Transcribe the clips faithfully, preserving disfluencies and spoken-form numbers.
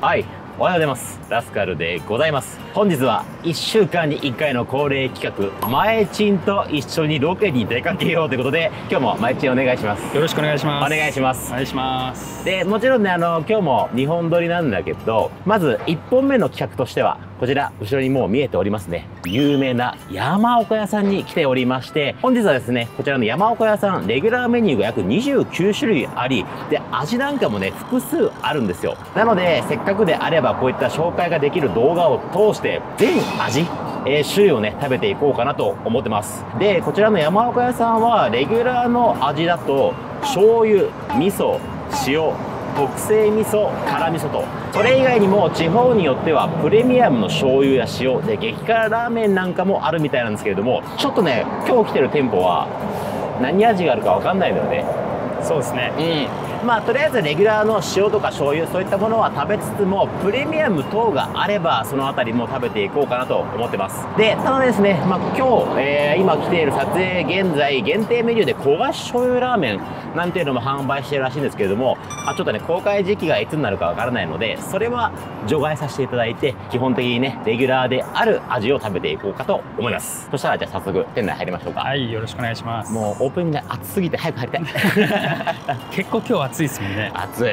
はい、おはようございます。ラスカルでございます。本日はいっしゅうかんにいっかいの恒例企画、前チンと一緒にロケに出かけようということで、今日も前チンお願いします。よろしくお願いします。お願いします。お願いします。で、もちろんね、あの、今日もにほん撮りなんだけど、まずいっぽんめの企画としては、こちら、後ろにもう見えておりますね。有名な山岡屋さんに来ておりまして、本日はですね、こちらの山岡屋さん、レギュラーメニューが約にじゅうきゅうしゅるいあり、で、味なんかもね、複数あるんですよ。なので、せっかくであれば、こういった紹介ができる動画を通して、全味、えー、種類をね、食べていこうかなと思ってます。で、こちらの山岡屋さんは、レギュラーの味だと、醤油、味噌、塩、特製味噌、辛味噌と、それ以外にも地方によってはプレミアムの醤油や塩で激辛ラーメンなんかもあるみたいなんですけれども、ちょっとね、今日来てる店舗は何味があるかわかんないのよね。そうですね。うん。まあとりあえずレギュラーの塩とか醤油そういったものは食べつつも、プレミアム等があればその辺りも食べていこうかなと思ってます。で、ただですね、まあ、今日、えー、今来ている撮影現在限定メニューで焦がし醤油ラーメンなんていうのも販売してるらしいんですけれども、あちょっとね、公開時期がいつになるかわからないので、それは除外させていただいて、基本的にね、レギュラーである味を食べていこうかと思います。そしたらじゃあ早速店内入りましょうか。はい、よろしくお願いします。もうオープニングが暑すぎて早く入りたい。結構今日暑いですもんね。暑い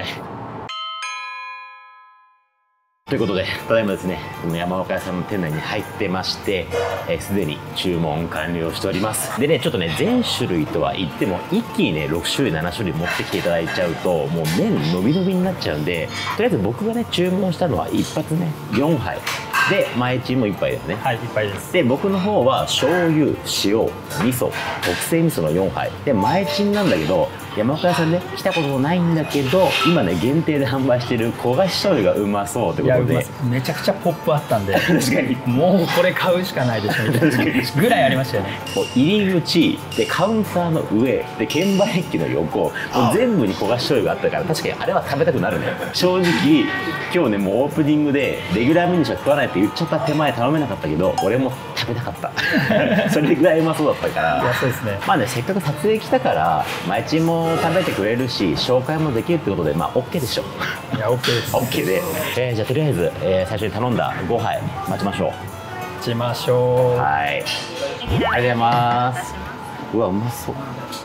ということで、ただいまですね、この山岡屋さんの店内に入ってまして、えー、すでに注文完了しております。でね、ちょっとね、全種類とは言っても、一気にね、ろくしゅるい、ななしゅるい持ってきていただいちゃうと、もう麺伸び伸びになっちゃうんで、とりあえず僕がね、注文したのは一発ね、よんはい。で、前チンもいっぱいだよね。はい、いっぱいです。で、僕の方は、醤油、塩、味噌、特製味噌のよんはい。で、前チンなんだけど、山岡屋さんね、来たこともないんだけど、今ね、限定で販売してる焦がし醤油がうまそうってことで、めちゃくちゃポップあったんで、確かにもうこれ買うしかないでしょみたいなぐらいありましたよね。こう入り口で、カウンターの上で、券売機の横、もう全部に焦がし醤油があったから、確かにあれは食べたくなるね。正直今日ね、もうオープニングでレギュラーメニューしか食わないって言っちゃった手前、頼めなかったけど俺も食べたかったそれぐらいうまそうだったから。いや、そうですね。まあね、せっかく撮影来たから前チンも食べてくれるし、紹介もできるってことで、まあ OK でしょ。いや、 OK です。 OK で、えー、じゃあとりあえず、えー、最初に頼んだごはい待ちましょう。待ちましょう。はい、ありがとうございます。うわ、うまそう。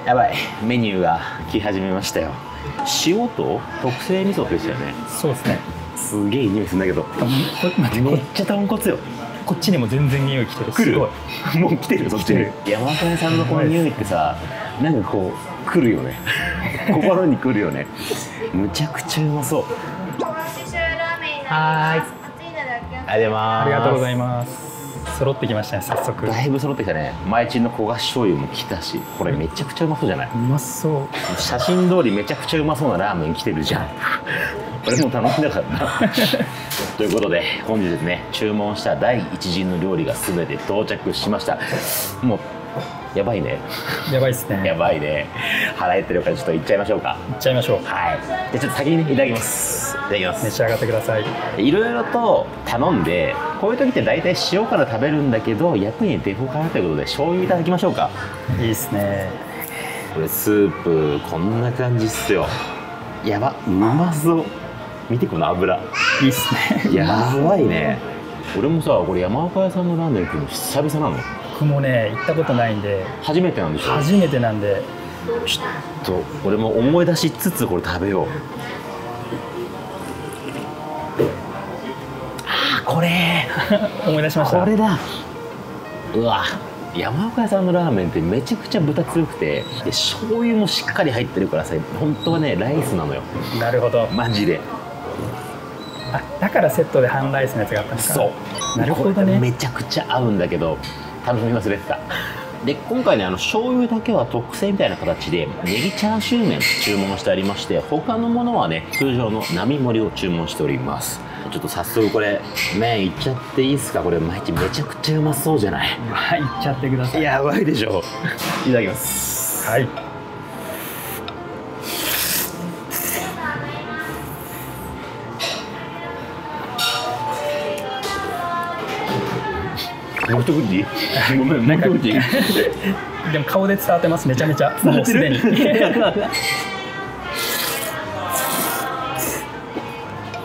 やばい、メニューが来始めましたよ。塩と特製味噌でしたよね。そうですね。すげえ匂いするんだけどめっちゃ豚骨よ。こっちにも全然匂い来てる。すごい、もう来てる。そっちに山岡さんのこの匂いってさ、なんかこう来るよね心に来るよね。むちゃくちゃうまそう。はい、ありがとうございます。揃ってきましたね。早速だいぶ揃ってきたね。前チンの焦がし醤油も来たし、これめちゃくちゃうまそうじゃない。うまそう。写真通りめちゃくちゃうまそうなラーメン来てるじゃん俺も頼んだからなということで、本日ですね、注文した第一陣の料理が全て到着しました。もうやばいね。やばいっすね。やばいね。腹減ってるから、ちょっといっちゃいましょうか。いっちゃいましょう。はい。じゃ、ちょっと先にね、いただきます。いただきます。召し上がってください。いろいろと頼んで、こういう時って大体塩から食べるんだけど、役に出ようかなということで、醤油いただきましょうか。いいっすね。これスープ、こんな感じっすよ。やば、うまそう。見て、この油。いいっすね。やばいね。俺もさ、これ山岡屋さんのラーメン食うの久々なの。僕もね、行ったことないんで。初めてなんでしょ。初めてなんで、ちょっと俺も思い出しつつこれ食べよう。ああ、これ思い出しました。これだ。うわ、山岡屋さんのラーメンってめちゃくちゃ豚強くて、で醤油もしっかり入ってるからさ、本当はねライスなのよ。なるほど。マジで。あ、だからセットで半ライスのやつがあったんですか。そう、なるほどね。めちゃくちゃ合うんだけど楽しみ忘れてた。で、今回ね、あの醤油だけは特製みたいな形でネギチャーシュー麺注文してありまして、他のものはね、通常の並盛りを注文しております。ちょっと早速これ麺いっちゃっていいですか。これ毎日めちゃくちゃうまそうじゃない。はい、いっちゃってください。やばいでしょいただきます。はい、もう一口。ごめん、もう一口。でも顔で伝わってます。めちゃめちゃ。もうすでに。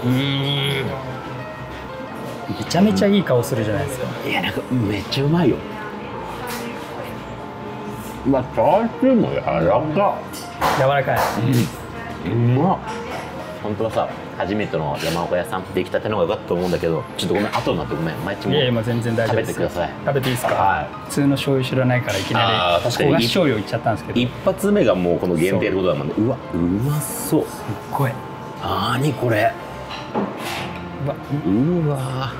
めちゃめちゃいい顔するじゃないですか。いや、なんかめっちゃうまいよ。まあ、チャーシューも柔らかい。柔らかい。うん、うまっ。本当はさ、初めての山岡屋さんできたての方がよかったと思うんだけど、ちょっとごめん、後になってごめん。毎日も。いやいや、全然大丈夫です。食べてください。食べていいですか。はい。普通の醤油知らないから、いきなり。焦がし醤油いっちゃったんですけど。一発目がもうこの限定のことだもんね。うわ、うまそう。すっごい。なにこれ。うわ、うわ。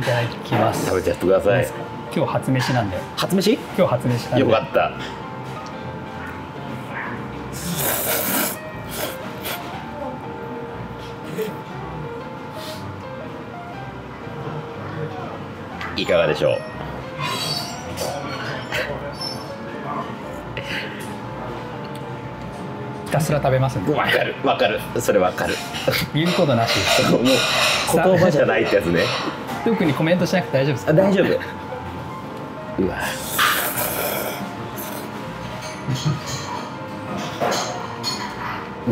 いただきます。食べちゃってください。今日初飯なんで。初飯？今日初飯なんで。よかった。いかがでしょう。ひたすら食べますね。わかる、わかる、それわかる。言うことなし。もう言葉じゃないってやつね。特にコメントしなくて大丈夫ですか。大丈夫。うわ。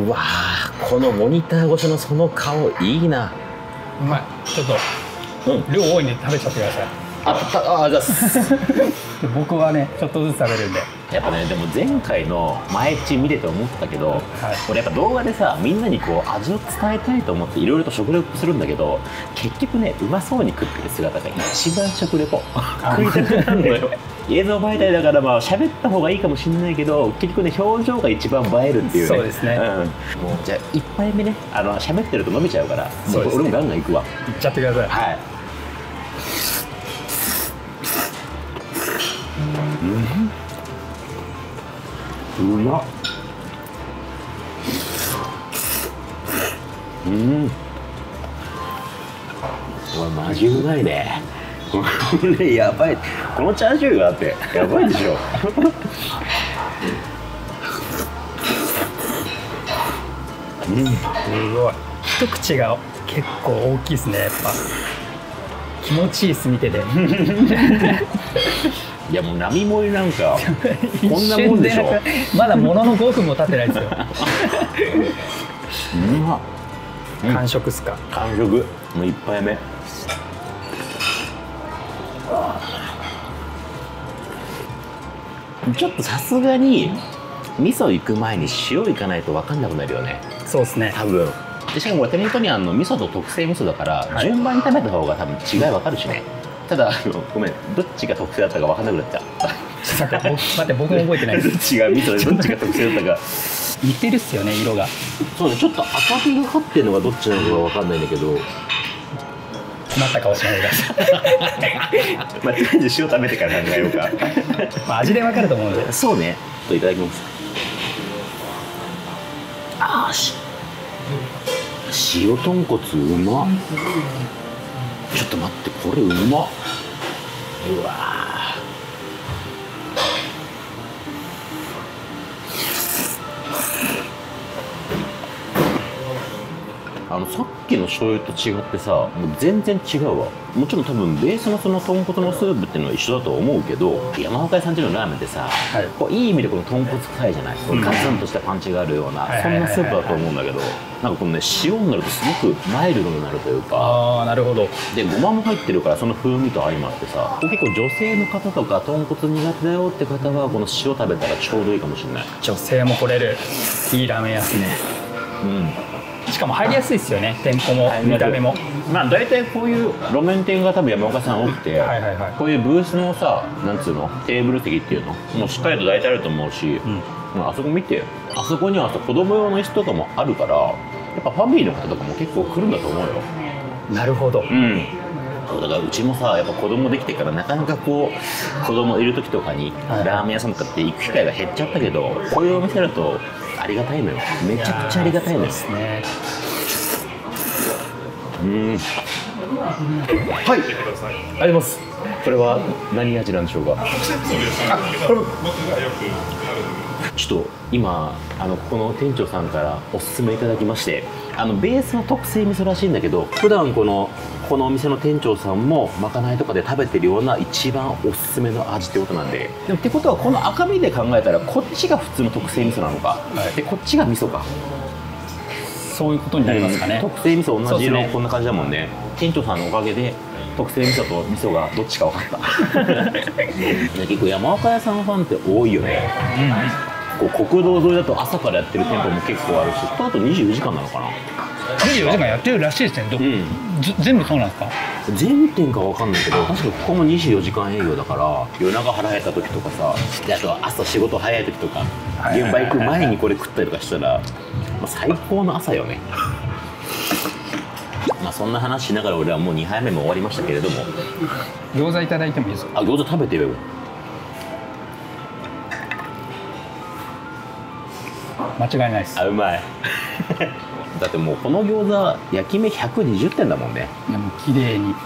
うわ、このモニター越しのその顔いいな。うまい。ちょっと。うん、量多いんで食べちゃってください。ああ、じゃあ僕はねちょっとずつ食べるんで。やっぱね、でも前回の前地見てて思ったけど、はい、俺やっぱ動画でさ、みんなにこう味を伝えたいと思っていろいろと食レポするんだけど、結局ね、うまそうに食ってる姿が一番食レポ食いたくなるのよ。映像媒体だからまあ喋った方がいいかもしれないけど、結局ね、表情が一番映えるっていうね。そうですね、うん、もうじゃあ一杯目ね、あの喋ってると飲めちゃうから、そうですね、俺もガンガンいくわ。いっちゃってください。はい。うん、うまっ。うん、これマジうまいね。これやばい。このチャーシューがあってやばいでしょ。うん、すごい。一口が結構大きいですね。やっぱ気持ちいいです、見てて。いや、もう並盛りなんかこんなもんでしょ。まだもののごふんも経ってないですよ。うまっ。完食っすか。完食。もう一杯目。ちょっとさすがに味噌行く前に塩行かないと分かんなくなるよね。そうですね、多分。でしかもこれテニトニアンの味噌と特製味噌だから、はい、順番に食べた方が多分違い分かるしね。ただ、あの、ごめん、どっちが特製だったか分かんなくなっちゃった。待って、僕も覚えてないです。どっちが味噌でどっちが特製だったか。似てるっすよね、色が。そうね、ちょっと赤みがかってるのがどっちなのか分かんないんだけど。詰まった顔しないでください。まあ、とりあえず塩食べてから考えようか。まあ、味で分かると思うので。そうね、ちょっといただきます。ああ、し塩豚骨うまっ。ちょっと待って、これうまっ。うわ、あのさっきの醤油と違ってさ、もう全然違うわ。もちろん多分ベースのその豚骨のスープっていうのは一緒だと思うけど、山岡屋さんちのラーメンってさ、はい、こういい意味でこの豚骨臭いじゃない、うん、ガツンとしたパンチがあるような、そんなスープだと思うんだけど、なんかこのね、塩になるとすごくマイルドになるというか。ああ、なるほど。でごまも入ってるから、その風味と相まってさ、結構女性の方とか豚骨苦手だよって方はこの塩食べたらちょうどいいかもしれない。女性も来れるいいラーメン屋ですね。うん、しかも入りやすいですよね、店舗も見た目も。まあ大体こういう路面店が多分山岡さん多くて、こういうブースのさ、なんつうの、テーブル席っていうのもうしっかりと大体あると思うし、うん、あそこ見て、あそこにはさ、子供用の椅子とかもあるから、やっぱファミリーの方とかも結構来るんだと思うよ。なるほど。うん、そうだからうちもさ、やっぱ子供できてからなかなかこう子供いる時とかにラーメン屋さんとかって行く機会が減っちゃったけど、こういうお店だとありがたいのよ。めちゃくちゃありがたいのよ。ですね。うん。はい。あります。これは何味なんでしょうか。ちょっと今あのこの店長さんからおすすめいただきまして、あのベースの特製味噌らしいんだけど、普段このこのお店の店長さんもまかないとかで食べてるような一番おすすめの味ってことなんで。でもってことはこの赤身で考えたらこっちが普通の特製味噌なのか、はい、でこっちが味噌か。そういうことになりますかね。特製味噌同じ色こんな感じだもんね。店長さんのおかげで特製味噌と味噌がどっちか分かった結構山岡屋さんファンって多いよね。こう国道沿いだと朝からやってる店舗も結構あるし、あとにじゅうよじかんなのかな、にじゅうよじかんやってるらしいですね。ど、うん、全部そうなんですか。全店かわかんないけど、確かここもにじゅうよじかん営業だから、夜中腹減った時とかさ、であと朝仕事早い時とか現場行く前にこれ食ったりとかしたら、まあ、最高の朝よねまあそんな話しながら俺はもうにはいめも終わりましたけれども、餃子いただいてもいいですか。あ、餃子食べてよ。間違いないです。あ、うまいだってもうこの餃子焼き目ひゃくにじゅってんだもんね。いやもう綺麗に、いや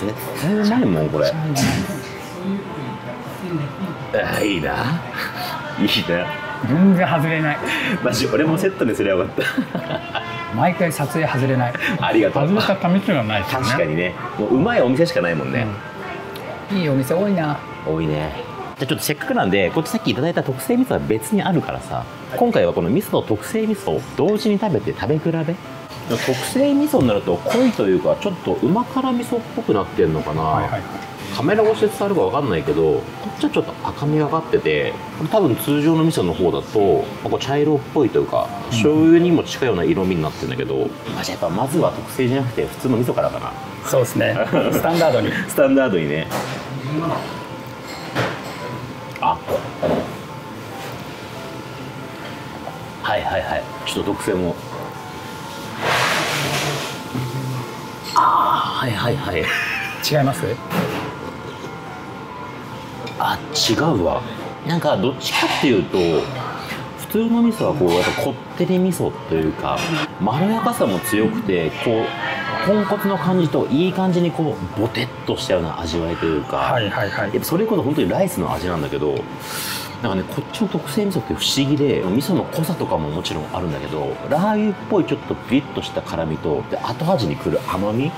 絶対うまいもんこれあ、いいないいな、全然外れない。マジ俺もセットにすればよかった毎回撮影外れないありがとう。外した試しはないですね。確かにね、もううまいお店しかないもんね、うん、いいお店多いな。多いね。じゃあちょっとせっかくなんで、こっちさっきいただいた特製味噌は別にあるからさ、はい、今回はこの味噌と特製味噌を同時に食べて食べ比べ。特製味噌になると濃いというか、ちょっと旨辛味噌っぽくなってるのかな。カメラ越しで伝わるかわかんないけど、こっちはちょっと赤みがかってて、多分通常の味噌の方だとこう茶色っぽいというか、うん、醤油にも近いような色味になってるんだけど、あ、じゃあやっぱまずは特製じゃなくて普通の味噌からかな。そうですねスタンダードにスタンダードにね。あ、はいはいはい、ちょっと特製も、ああ、はいはいはい、違います？あ、違うわ。なんかどっちかっていうと普通の味噌はこうやっぱこってり味噌というか、まろやかさも強くて、こう豚骨の感じといい感じにこうボテッとしたような味わいというか、それこそ本当にライスの味なんだけど、なんかね、こっちの特製味噌って不思議で、味噌の濃さとかももちろんあるんだけど、ラー油っぽいちょっとピリッとした辛みと、で後味にくる甘み、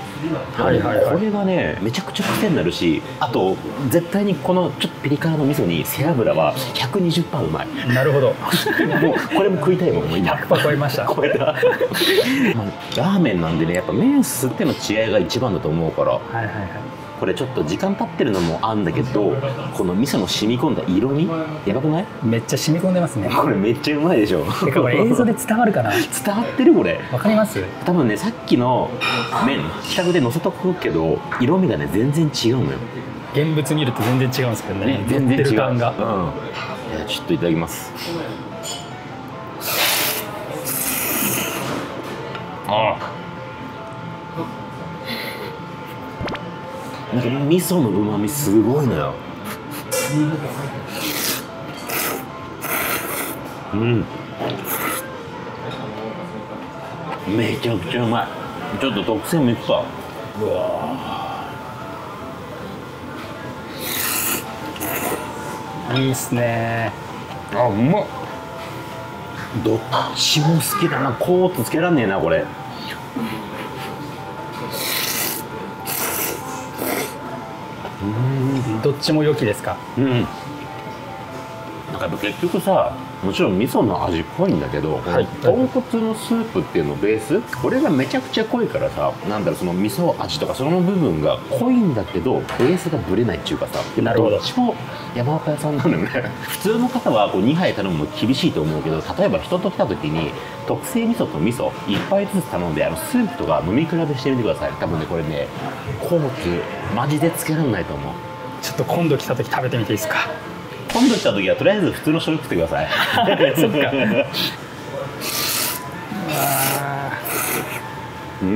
これがねめちゃくちゃ癖になるし、あと絶対にこのちょっとピリ辛の味噌に背脂は ひゃくにじゅっパーセント うまい。なるほどもうこれも食いたいもん。ひゃくパーセント超えました超えたラーメンなんでね、やっぱ麺すっての違いが一番だと思うから、はいはいはい、これちょっと時間経ってるのもあるんだけど、この味噌の染み込んだ色味やばくない？めっちゃ染み込んでますね。これめっちゃうまいでしょ。てかこれ映像で伝わるかな伝わってるこれ。わかります？多分ね、さっきの麺比較でのせとくけど、色味がね全然違うのよ。現物見ると全然違うんですけどね。ね、全然違う。感が。うん。いや、ちょっといただきます。ああ。なんか味噌のうまみすごいのよ。うん。めちゃくちゃうまい。ちょっと特製もいくか。うわー。いいっすねー。あ、うまっ。どっちも好きだな。コートつけらんねえな、これ。どっちも良きですか。うん、なんかやっぱ結局さ、もちろん味噌の味っぽいんだけど、はい、豚骨のスープっていうのベース、これがめちゃくちゃ濃いからさ、なんだろう、その味噌味とかその部分が濃いんだけどベースがぶれないっていうかさ。なるほど。どっちも山岡屋さんなのね普通の方はこうにはい頼むの厳しいと思うけど、例えば人と来た時に特製味噌と味噌いっぱいずつ頼んで、あのスープとか飲み比べしてみてください。多分ね、これねコーツマジでつけられないと思う。ちょっと今度来た時食べてみていいですか。今度来た時はとりあえず普通の醤油食ってくださいそっかうん、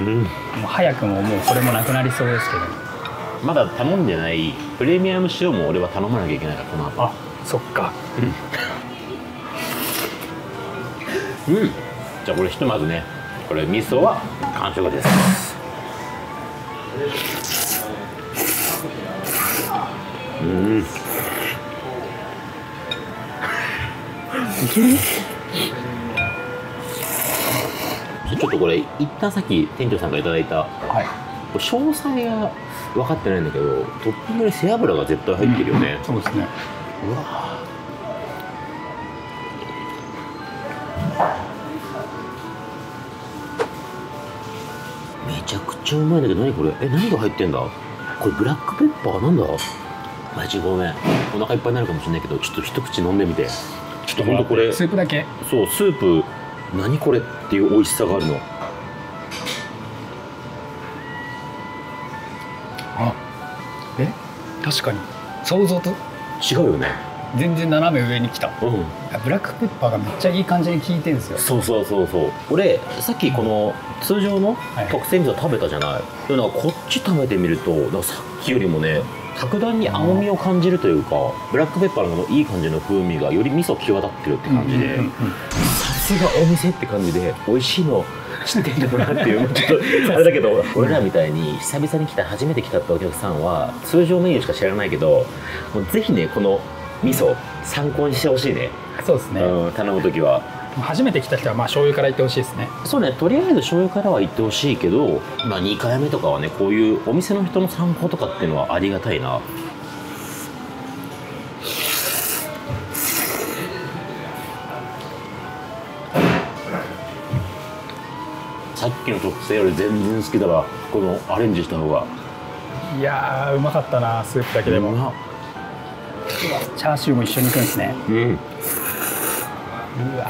うん、もう早くももうこれもなくなりそうですけど、まだ頼んでないプレミアム塩も俺は頼まなきゃいけないから、この後。あ、そっか、うん、うん、じゃあこれひとまずね、これ味噌は完食ですうんいける？ちょっとこれ一旦さっき店長さんからいただいた、はい、これ詳細が分かってないんだけど、トッピングに背脂が絶対入ってるよね、うん、そうですね。うわちゃくちゃうまいんだけど、何これ、え、何が入ってんだこれ。ブラックペッパーなんだ。マジごめん、お腹いっぱいになるかもしれないけど、ちょっと一口飲んでみて。ちょっとほんとこれスープだけ。そう、スープ何これっていう美味しさがあるの。あ、え、確かに想像と違うよね。全然斜め上に来た、うん、ブラックペッパーがめっちゃいい感じに効いてるんですよ。そうそうそうそう。俺さっきこの通常の特製味噌食べたじゃない、はい、でもなんかこっち食べてみると、なんかさっきよりもね、格段に甘みを感じるというか、ブラックペッパーのこのいい感じの風味がより味噌際立ってるって感じで、さすがお店って感じで、美味しいの知ってんだろうなっていう。ちょっとあれだけど、俺らみたいに久々に来た、初めて来たってお客さんは通常メニューしか知らないけど、もうぜひねこの味噌参考にしてほしいね。そうですね、うん、頼む時は。初めて来た人はまあ醤油からいってほしいですね。そうね、とりあえず醤油からはいってほしいけど、まあ、にかいめとかはね、こういうお店の人の参考とかっていうのはありがたいな。さっきの特製より全然好きだわ、このアレンジした方が。いやー、うまかったな、スープだけでも。うん、チャーシューも一緒にいくんですね。うん、うわ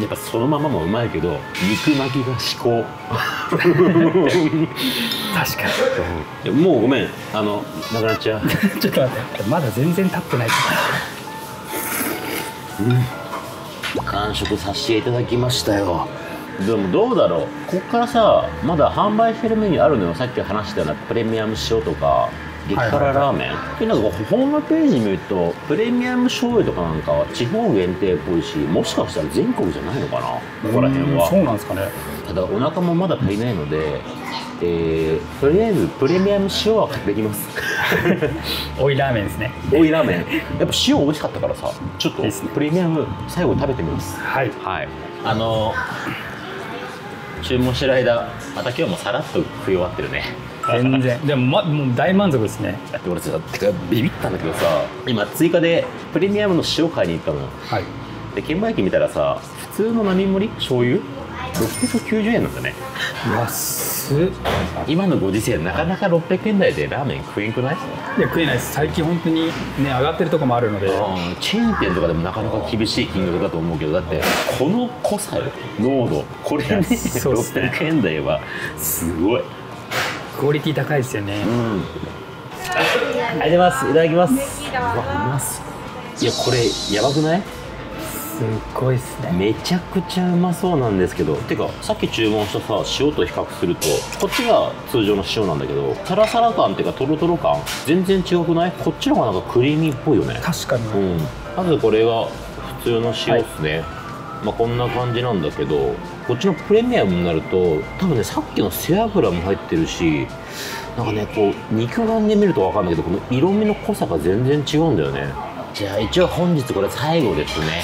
やっぱそのままもうまいけど、肉巻きが至高。確かに。もうごめん、あのなくなっちゃう。ちょっと待って、まだ全然立ってない。うん、完食させていただきましたよ。でもどうだろう、ここからさ、まだ販売してるメニューあるのよ。さっき話したようなプレミアム塩とか激辛ラーメン、なんかホームページ見るとプレミアム醤油とかなんかは地方限定っぽいし、もしかしたら全国じゃないのかな、ここら辺は。そうなんですかね。ただお腹もまだ足りないので、えー、とりあえずプレミアム塩は買ってきます。追いラーメンですね。追いラーメン、やっぱ塩美味しかったからさ、ちょっとプレミアム最後食べてみます。はい、はい、あの注文してる間、また今日もさらっと食い終わってるね。全然でも、ま、もう大満足ですね。だって俺さ、てかビビったんだけどさ、今追加でプレミアムの塩買いに行ったのよ、はい、で券売機見たらさ、普通の並盛り醤油ろっぴゃくきゅうじゅうえんなんだね。安っ。今のご時世なかなかろっぴゃくえん台でラーメン食えんくない？いや食えないです。最近本当にね、上がってるとこもあるので、チェーン店とかでもなかなか厳しい金額だと思うけど、だってこの濃さよ、濃度、これね、ろっぴゃくえん台はすごいクオリティ高いですよね。うん、ありがとうございます。いただきます。うわ、うまそう。いや、これやばくない？すごいっすね。めちゃくちゃうまそうなんですけど、てかさっき注文したさ塩と比較すると、こっちが通常の塩なんだけど、サラサラ感っていうかトロトロ感全然違くない？こっちの方がなんかクリーミーっぽいよね。確かに、うん、まずこれが普通の塩っすね、はい、まあこんな感じなんだけど、こっちのプレミアムになると多分ね、さっきの背脂も入ってるし、なんかね、こう肉眼で見ると分かんないけど、この色味の濃さが全然違うんだよね。じゃあ一応本日これ最後ですね。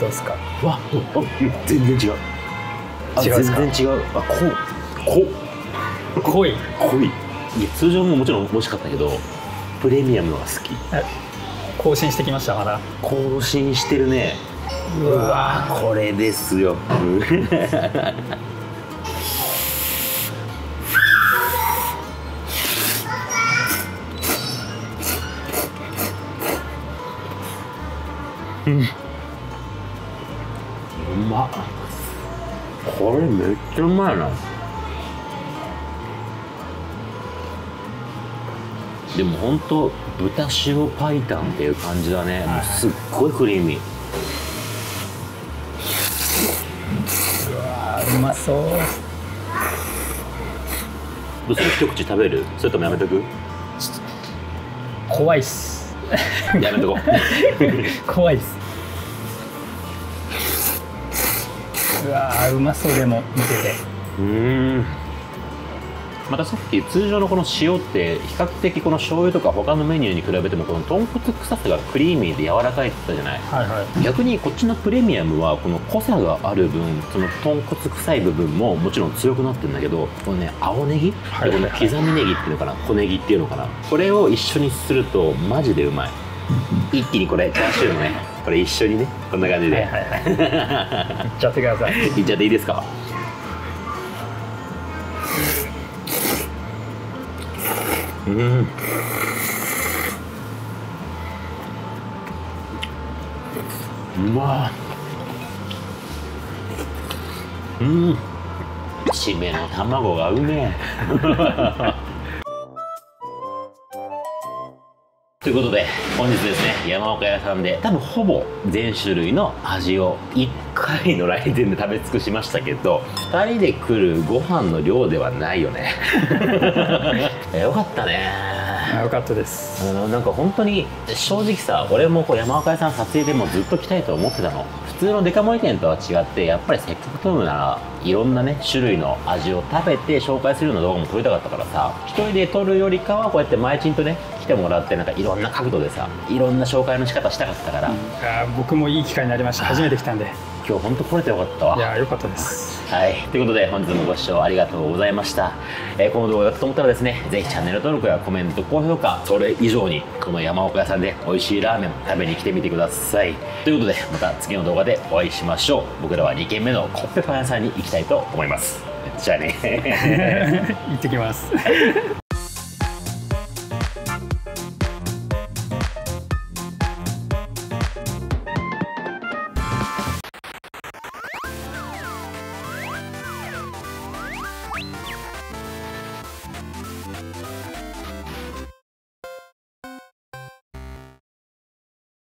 どうですか？わ、全然違う。あ、全然違う。あ、こう、こ、濃い、濃い。いや、通常ももちろん美味しかったけど、プレミアムが好き。更新してきましたかな？更新してるね。うわー、これですよ。うん。うまっ。これめっちゃうまいな。でもほんと豚塩白湯っていう感じだね。もうすっごいクリーミー。うわー、うまそう。どうする？一口食べる？それともやめとく？怖いっす。やめとこう。怖いっす。うわー、うまそう。でも見てて、うーん、またさっき通常のこの塩って比較的この醤油とか他のメニューに比べてもこの豚骨臭さがクリーミーで柔らかいって言ったじゃない。はい、はい、逆にこっちのプレミアムはこの濃さがある分、その豚骨臭い部分ももちろん強くなってるんだけど、このね、青ネギ、はい、この刻みネギっていうのかな、小ネギっていうのかな、これを一緒にするとマジでうまい。一気にこれチャーシューのね、これ一緒にね、こんな感じでいっちゃってください。いっちゃっていいですか。うん、うまい。うん、締めの卵がうめえ。ということで本日ですね、山岡屋さんで多分ほぼ全種類の味をいっかいの来店で食べ尽くしましたけど、ふたりで来るご飯の量ではないよね。よかったね。よかったです。あのなんか本当に正直さ、俺もこう山岡屋さん撮影でもずっと来たいと思ってたの。普通のデカ盛り店とは違って、やっぱりせっかく撮るならいろんなね種類の味を食べて紹介するような動画も撮りたかったからさ、一人で撮るよりかはこうやって毎日とね来てもらって、なんかいろんな角度でさ、いろんな紹介の仕方したかったから、うん、あ僕もいい機会になりました。初めて来たんで今日本当来れてよかったわ。いやよかったですはい、ということで本日もご視聴ありがとうございました。えー、この動画が良かったと思ったらですね、ぜひチャンネル登録やコメント高評価、それ以上にこの山岡屋さんで美味しいラーメン食べに来てみてください。ということでまた次の動画でお会いしましょう。僕らはにけんめのコッペパン屋さんに行きたいと思います。じゃあね。行ってきます。